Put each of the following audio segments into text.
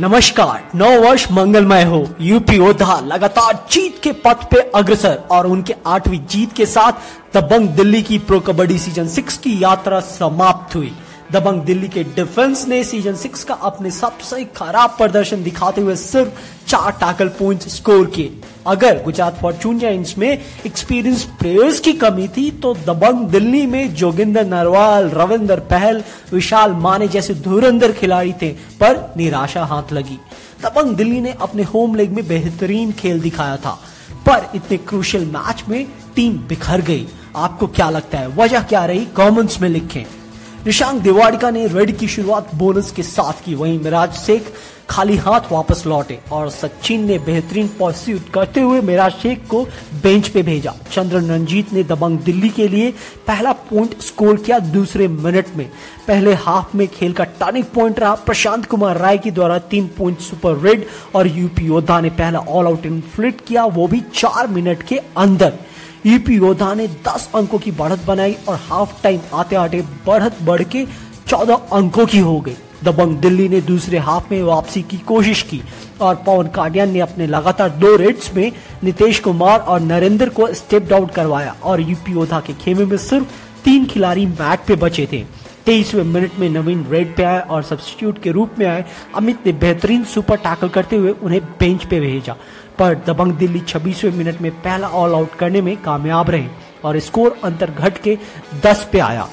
नमस्कार, 9 वर्ष मंगलमय हो। यूपी योद्धा लगातार जीत के पथ पे अग्रसर और उनके 8वीं जीत के साथ दबंग दिल्ली की प्रो कबड्डी सीजन 6 की यात्रा समाप्त हुई। दबंग दिल्ली के डिफेंस ने सीजन 6 का अपने सबसे खराब प्रदर्शन दिखाते हुए सिर्फ 4 टैकल पॉइंट्स स्कोर किए। अगर गुजरात फॉर्चूनियंस में एक्सपीरियंस प्लेयर्स की कमी थी तो दबंग दिल्ली में जोगिंदर नरवाल, रविंदर पहल, विशाल माने जैसे धुरंधर खिलाड़ी थे, पर निराशा हाथ लगी। दबंग दिल्ली ने अपने होम लीग में बेहतरीन खेल दिखाया था, पर इतने क्रूशियल मैच में टीम बिखर गई। आपको क्या लगता है, वजह क्या रही? कमेंट्स में लिखें। रिशान देवाड़िका ने रेड की शुरुआत बोनस के साथ की, वहीं मेराज शेख खाली हाथ वापस लौटे और सचिन ने बेहतरीन परस्यूट करते हुए मेराज शेख को बेंच पे भेजा। चंद्रन रंजीत ने दबंग दिल्ली के लिए पहला पॉइंट स्कोर किया दूसरे मिनट में। पहले हाफ में खेल का टर्निंग पॉइंट रहा। प्रशांत कुमार राय के द्वारा 3 पॉइंट सुपर रेड और यूपी योद्धा ने पहला ऑल आउट इन्फ्लिक्ट किया, वो भी 4 मिनट के अंदर। यूपी योद्धा ने 10 अंकों की बढ़त बनाई और हाफ टाइम आते आते बढ़त बढ़ के 14 अंकों की हो गई। दबंग दिल्ली ने दूसरे हाफ में वापसी की कोशिश की और पवन काडियान ने अपने लगातार 2 रेड्स में नितेश कुमार और नरेंद्र को स्टेप आउट करवाया और यूपी योद्धा के खेमे में सिर्फ 3 खिलाड़ी मैट पे बचे थे। 23वें मिनट में नवीन रेड पे आए और सब्स्टिट्यूट के रूप में आए। अमित ने बेहतरीन सुपर टैकल करते हुए उन्हें बेंच पे भेजा, पर दबंग दिल्ली 26वें मिनट में पहला ऑल आउट करने में कामयाब रहे और स्कोर अंतर घट के 10 पे आया।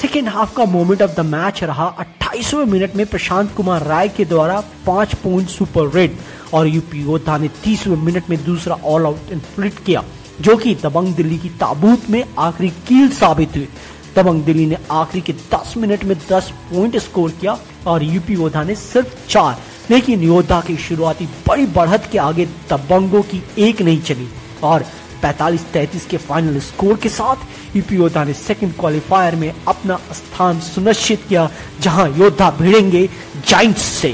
सेकेंड हाफ का मोमेंट ऑफ द मैच रहा। 28वें मिनट में प्रशांत कुमार राय के द्वारा 5 पॉइंट सुपर रेड और यूपी योद्धा ने 30वें मिनट में दूसरा ऑल आउट इन्फ्लिक्ट किया, जो कि दबंग दिल्ली की ताबूत में आखिरी कील साबित हुई। दबंग दिल्ली ने आखिरी के 10 मिनट में 10 पॉइंट स्कोर किया और यूपी योद्धा ने सिर्फ 4, लेकिन योद्धा की शुरुआती बड़ी बढ़त के आगे दबंगों की एक नहीं चली और 45-33 के फाइनल स्कोर के साथ यूपी योद्धा ने सेकंड क्वालिफायर में अपना स्थान सुनिश्चित किया, जहां योद्धा भिड़ेंगे जायंट्स से।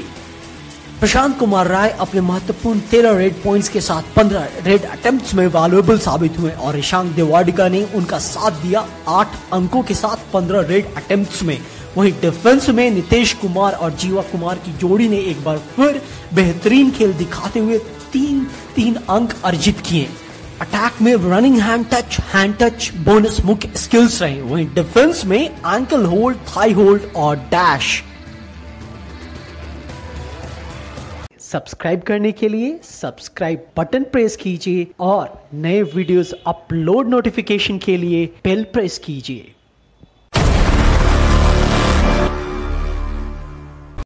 प्रशांत कुमार राय अपने महत्वपूर्ण 13 रेड पॉइंट्स के साथ 15 रेड अटेम्प्ट्स में वैल्यूएबल साबित हुए और रिशांक देवाडिगा ने उनका साथ दिया 8 अंकों के साथ 15 रेड अटेम्प्ट्स में। वहीं डिफेंस में नितेश कुमार और जीवा कुमार की जोड़ी ने एक बार फिर बेहतरीन खेल दिखाते हुए 3-3 अंक अर्जित किए। अटैक में रनिंग हैंड टच बोनस मुख्य स्किल्स रहे, वहीं डिफेंस में एंकल होल्ड, थाई होल्ड और डैश। सब्सक्राइब करने के लिए सब्सक्राइब बटन प्रेस कीजिए और नए वीडियोस अपलोड नोटिफिकेशन के लिए बेल प्रेस कीजिए।